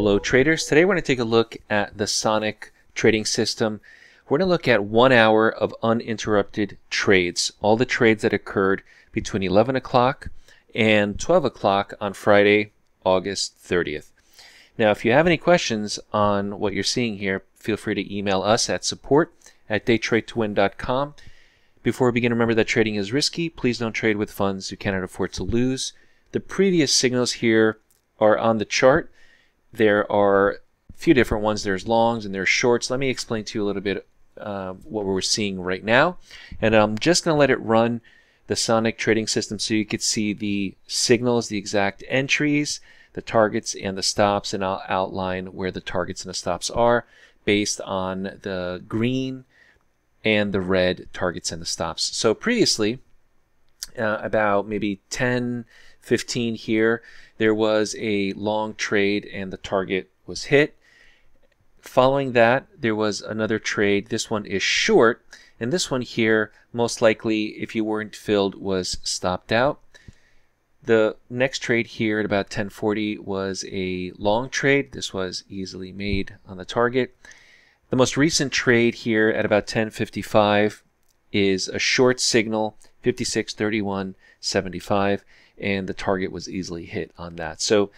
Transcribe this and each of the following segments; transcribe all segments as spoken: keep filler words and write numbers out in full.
Hello traders. Today we're going to take a look at the Sonic trading system. We're going to look at one hour of uninterrupted trades, all the trades that occurred between eleven o'clock and twelve o'clock on Friday, August thirtieth. Now, if you have any questions on what you're seeing here, feel free to email us at support at day trade to win dot com. Before we begin, remember that trading is risky. Please don't trade with funds you cannot afford to lose. The previous signals here are on the chart. There are a few different ones. There's longs and there's shorts. Let me explain to you a little bit uh, what we're seeing right now. And I'm just going to let it run the Sonic trading system so you could see the signals, the exact entries, the targets and the stops. And I'll outline where the targets and the stops are based on the green and the red targets and the stops. So previously, uh, about maybe ten, fifteen here, there was a long trade and the target was hit. Following that, there was another trade. This one is short, and this one here, most likely, if you weren't filled, was stopped out. The next trade here at about ten forty was a long trade. This was easily made on the target. The most recent trade here at about ten fifty-five is a short signal, fifty-six thirty-one seventy-five, and the target was easily hit on that. So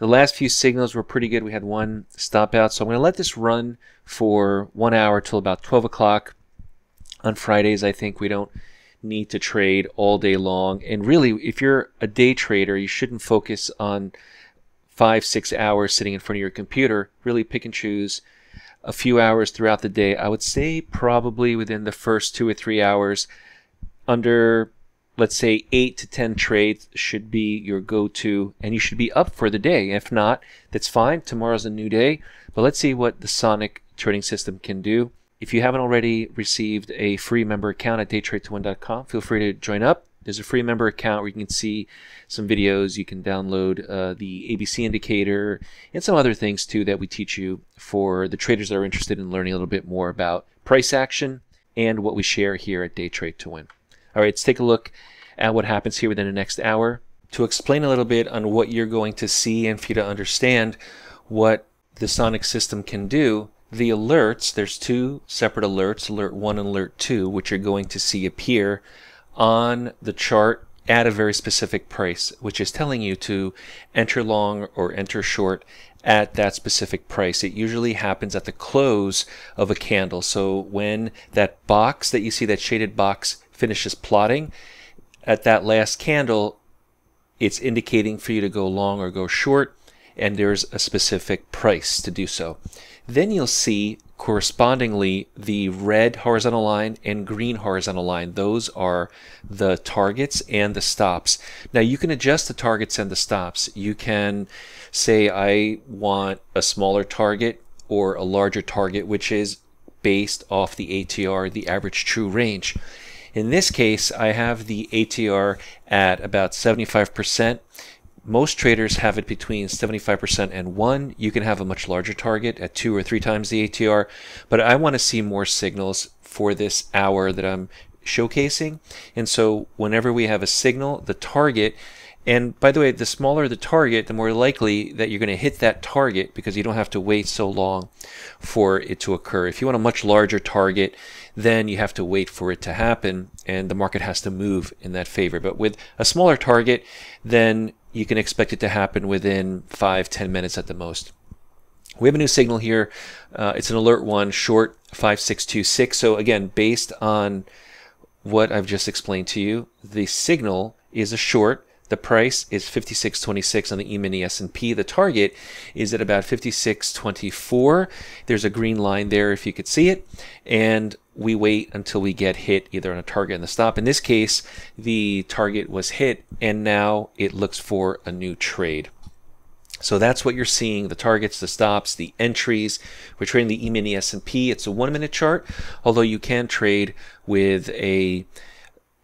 the last few signals were pretty good. We had one stop out. So I'm going to let this run for one hour till about twelve o'clock. On Fridays, I think we don't need to trade all day long. And really, if you're a day trader, you shouldn't focus on five, six hours sitting in front of your computer. Really pick and choose a few hours throughout the day. I would say probably within the first two or three hours, under let's say eight to ten trades should be your go-to, and you should be up for the day. If not, that's fine. Tomorrow's a new day. But let's see what the Sonic trading system can do. If you haven't already received a free member account at day trade to win dot com, feel free to join up. There's a free member account where you can see some videos. You can download uh, the A B C indicator and some other things too that we teach you for the traders that are interested in learning a little bit more about price action and what we share here at Day Trade to Win. All right, let's take a look at what happens here within the next hour. To explain a little bit on what you're going to see and for you to understand what the Sonic system can do, the alerts, there's two separate alerts, alert one and alert two, which you're going to see appear on the chart at a very specific price, which is telling you to enter long or enter short at that specific price. It usually happens at the close of a candle. So when that box that you see, that shaded box, finishes plotting at that last candle, it's indicating for you to go long or go short, and there's a specific price to do so. Then you'll see correspondingly the red horizontal line and green horizontal line. Those are the targets and the stops. Now you can adjust the targets and the stops. You can say I want a smaller target or a larger target, which is based off the A T R, the average true range. In this case, I have the A T R at about seventy-five percent. Most traders have it between seventy-five percent and one. You can have a much larger target at two or three times the A T R, but I want to see more signals for this hour that I'm showcasing. And so whenever we have a signal, the target, and by the way, the smaller the target, the more likely that you're going to hit that target because you don't have to wait so long for it to occur. If you want a much larger target, then you have to wait for it to happen and the market has to move in that favor. But with a smaller target, then you can expect it to happen within five, ten minutes at the most. We have a new signal here. Uh, it's an alert one, short five six two six. So again, based on what I've just explained to you, the signal is a short. The price is fifty-six twenty-six on the e-mini s p. The target is at about fifty-six twenty-four. There's a green line there if you could see it. And we wait until we get hit either on a target and the stop. In this case, the target was hit and now it looks for a new trade. So that's what you're seeing, the targets, the stops, the entries. We're trading the e-mini s p. It's a one minute chart, although you can trade with a,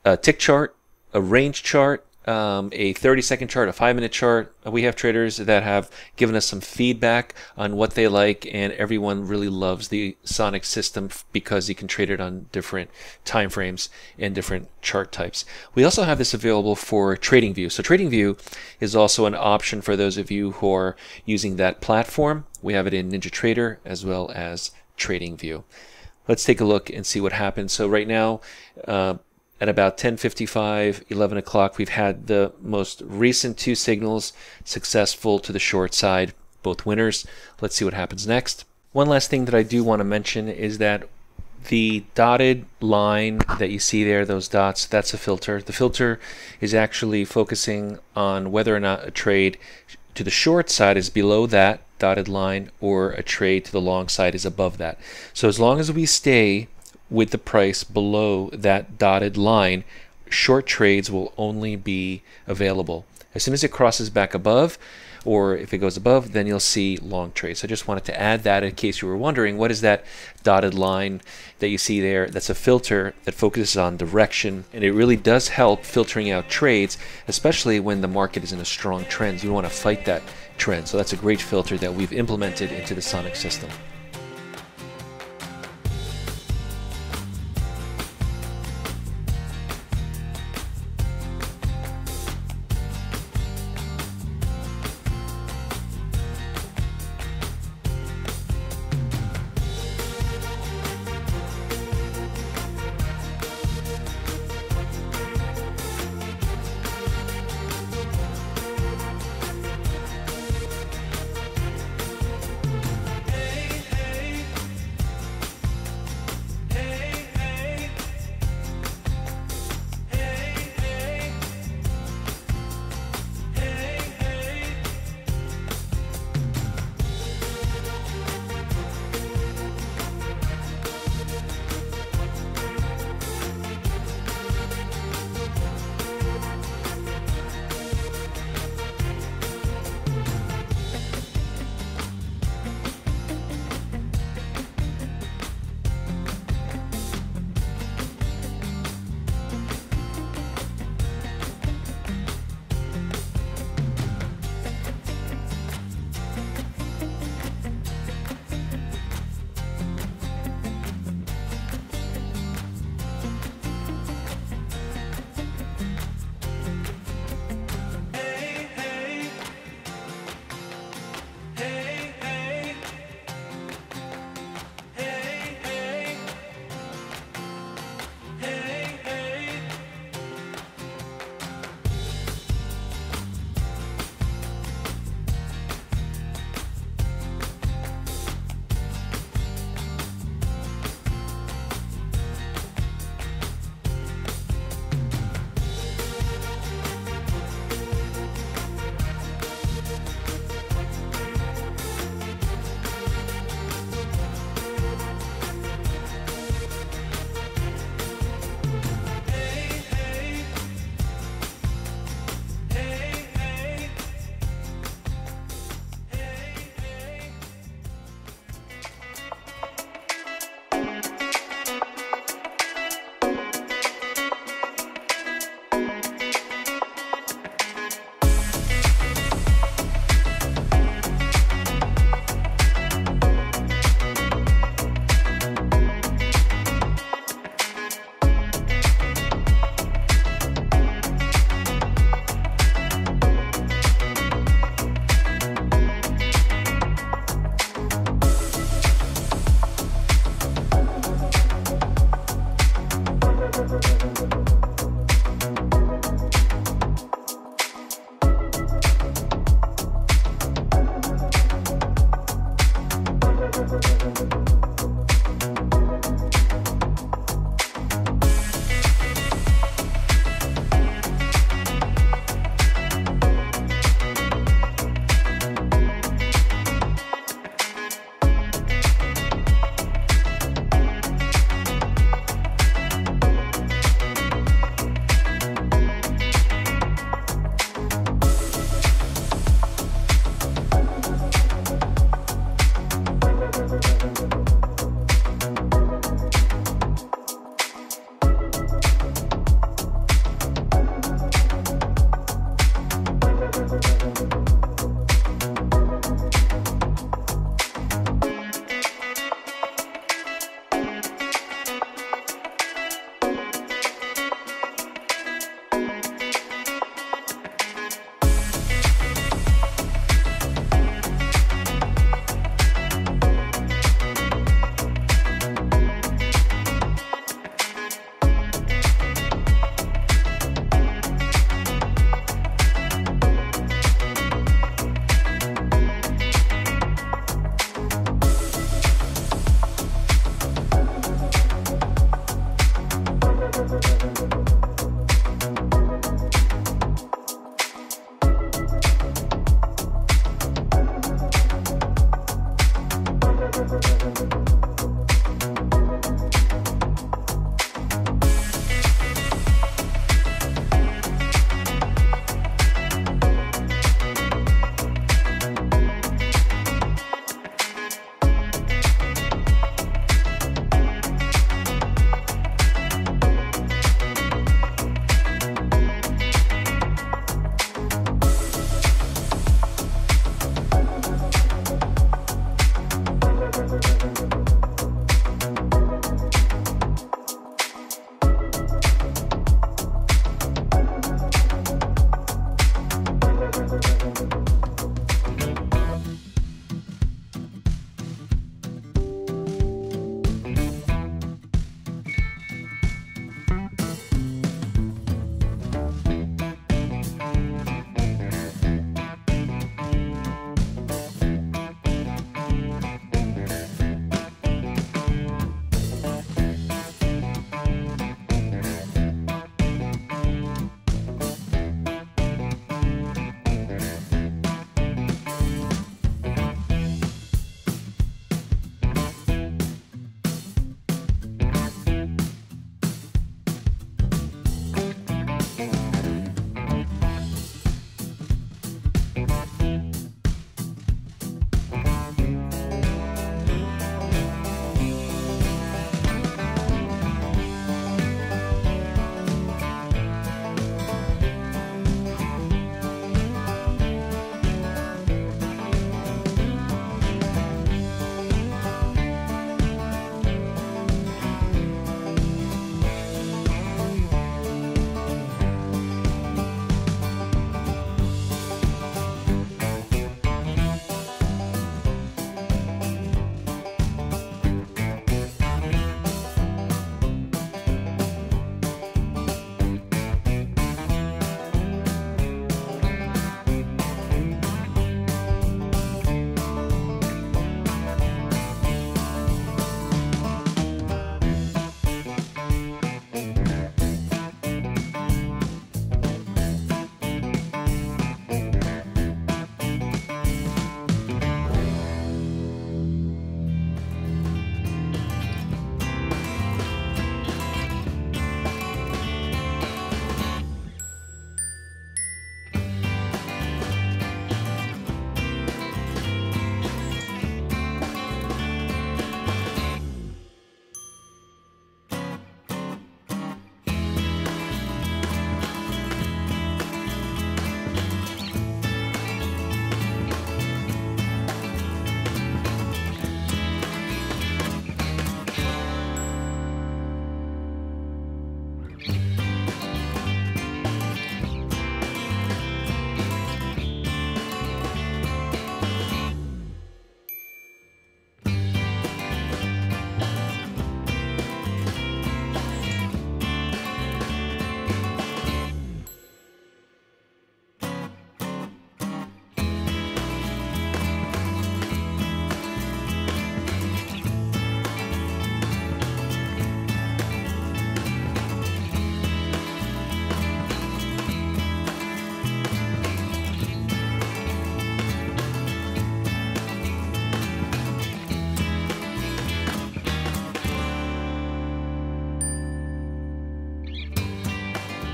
a tick chart, a range chart, um, a thirty second chart, a five minute chart. We have traders that have given us some feedback on what they like, and everyone really loves the Sonic system because you can trade it on different time frames and different chart types. We also have this available for TradingView. So TradingView is also an option for those of you who are using that platform. We have it in NinjaTrader as well as TradingView. Let's take a look and see what happens. So right now, uh, at about ten fifty-five, eleven o'clock, we've had the most recent two signals successful to the short side, both winners. Let's see what happens next. One last thing that I do want to mention is that the dotted line that you see there, those dots, that's a filter. The filter is actually focusing on whether or not a trade to the short side is below that dotted line or a trade to the long side is above that. So as long as we stay with the price below that dotted line, short trades will only be available. As soon as it crosses back above, or if it goes above, then you'll see long trades. So I just wanted to add that in case you were wondering, what is that dotted line that you see there? That's a filter that focuses on direction, and it really does help filtering out trades, especially when the market is in a strong trend. You want to fight that trend. So that's a great filter that we've implemented into the Sonic system. We'll be right back.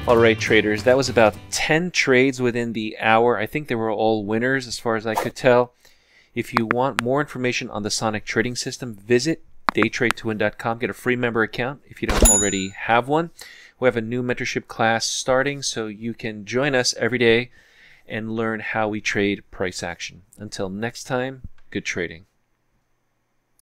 All right, traders, that was about ten trades within the hour. I think they were all winners as far as I could tell. If you want more information on the Sonic trading system, visit day trade to win dot com. Get a free member account if you don't already have one. We have a new mentorship class starting, so you can join us every day and learn how we trade price action. Until next time, good trading.